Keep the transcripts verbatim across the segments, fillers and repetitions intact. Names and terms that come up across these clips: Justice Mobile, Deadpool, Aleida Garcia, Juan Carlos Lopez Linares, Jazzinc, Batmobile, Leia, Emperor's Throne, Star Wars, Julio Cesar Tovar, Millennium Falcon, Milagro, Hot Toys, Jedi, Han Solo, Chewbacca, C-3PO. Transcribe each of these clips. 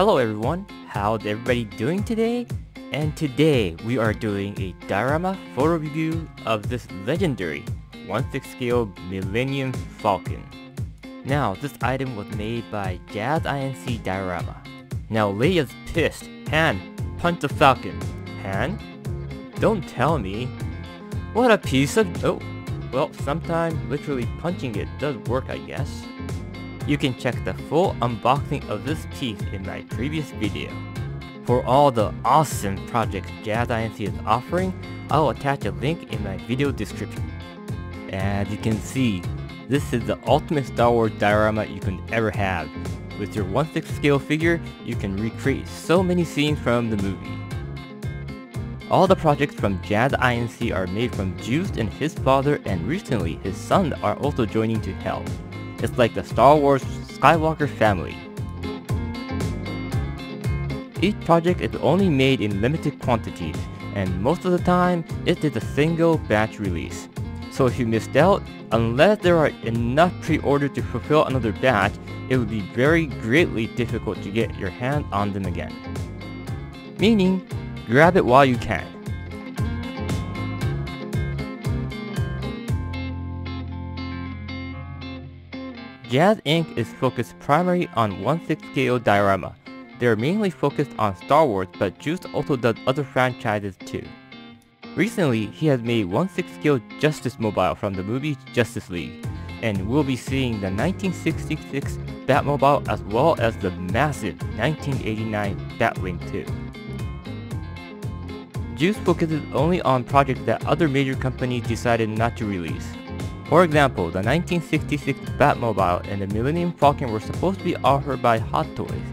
Hello everyone, how's everybody doing today? And today we are doing a diorama photo review of this legendary one sixth scale Millennium Falcon. Now this item was made by Jazzinc Diorama. Now Leia's pissed. Han, punch the Falcon. Han? Don't tell me. What a piece of... oh. Well, sometimes literally punching it does work, I guess. You can check the full unboxing of this piece in my previous video. For all the awesome projects Jazzinc is offering, I'll attach a link in my video description. As you can see, this is the ultimate Star Wars diorama you can ever have. With your one sixth scale figure, you can recreate so many scenes from the movie. All the projects from Jazzinc are made from Juice and his father, and recently his son are also joining to help. It's like the Star Wars Skywalker family. Each project is only made in limited quantities, and most of the time it is a single batch release. So if you missed out, unless there are enough pre-orders to fulfill another batch, it would be very greatly difficult to get your hand on them again. Meaning, grab it while you can. Jazzinc is focused primarily on one sixth scale diorama. They are mainly focused on Star Wars, but Juice also does other franchises too. Recently, he has made one sixth scale Justice Mobile from the movie Justice League, and we'll be seeing the nineteen sixty-six Batmobile as well as the massive nineteen eighty-nine Batwing too. Juice focuses only on projects that other major companies decided not to release. For example, the nineteen sixty-six Batmobile and the Millennium Falcon were supposed to be offered by Hot Toys,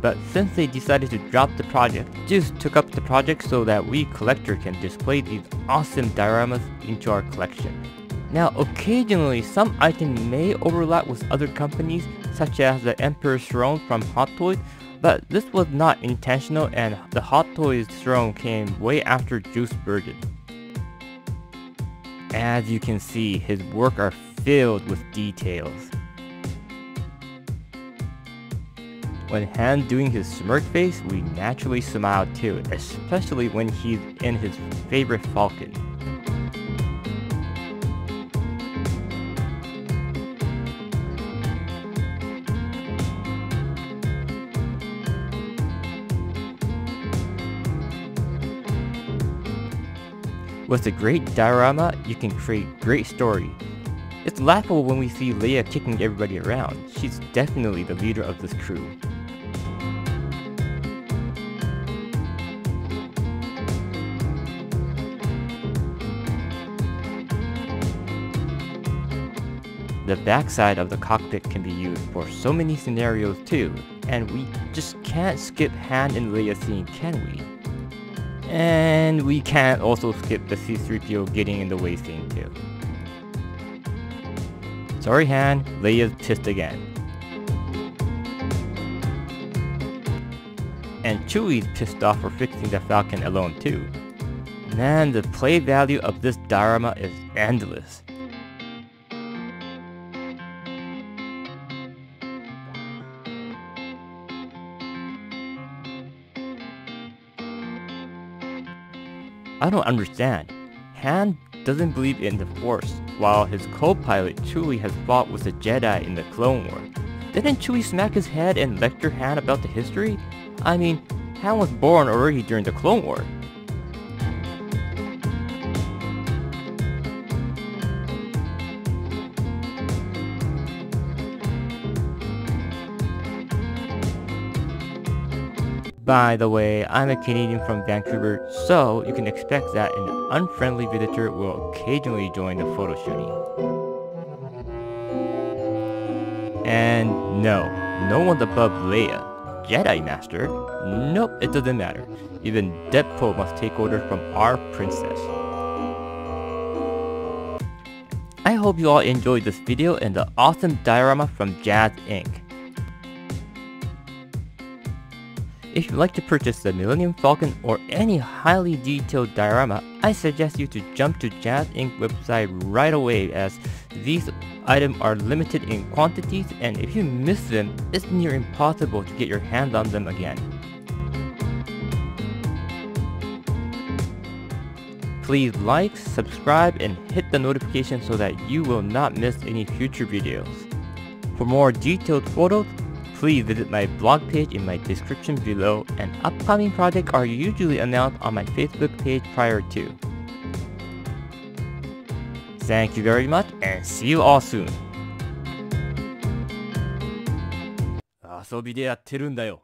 but since they decided to drop the project, Juice took up the project so that we collector can display these awesome dioramas into our collection. Now occasionally, some items may overlap with other companies, such as the Emperor's Throne from Hot Toys, but this was not intentional, and the Hot Toys Throne came way after Juice Burden. As you can see, his work are filled with details. When Han doing his smirk face, we naturally smile too, especially when he's in his favorite Falcon. With a great diorama, you can create great story. It's laughable when we see Leia kicking everybody around. She's definitely the leader of this crew. The backside of the cockpit can be used for so many scenarios too, and we just can't skip Han and Leia scene, can we? And we can't also skip the C three P O getting in the way scene too. Sorry Han, Leia's pissed again. And Chewie's pissed off for fixing the Falcon alone too. Man, the play value of this diorama is endless. I don't understand. Han doesn't believe in the Force, while his co-pilot Chewie has fought with the Jedi in the Clone Wars. Didn't Chewie smack his head and lecture Han about the history? I mean, Han was born already during the Clone Wars. By the way, I'm a Canadian from Vancouver, so you can expect that an unfriendly visitor will occasionally join the photo shooting. And no, no one's above Leia. Jedi Master? Nope, it doesn't matter. Even Deadpool must take orders from our princess. I hope you all enjoyed this video and the awesome diorama from Jazzinc. If you'd like to purchase the Millennium Falcon or any highly detailed diorama, I suggest you to jump to Jazzinc website right away, as these items are limited in quantities, and if you miss them, it's near impossible to get your hands on them again. Please like, subscribe, and hit the notification so that you will not miss any future videos. For more detailed photos, please visit my blog page in my description below, and upcoming projects are usually announced on my Facebook page prior to. Thank you very much, and see you all soon! 遊びでやってるんだよ。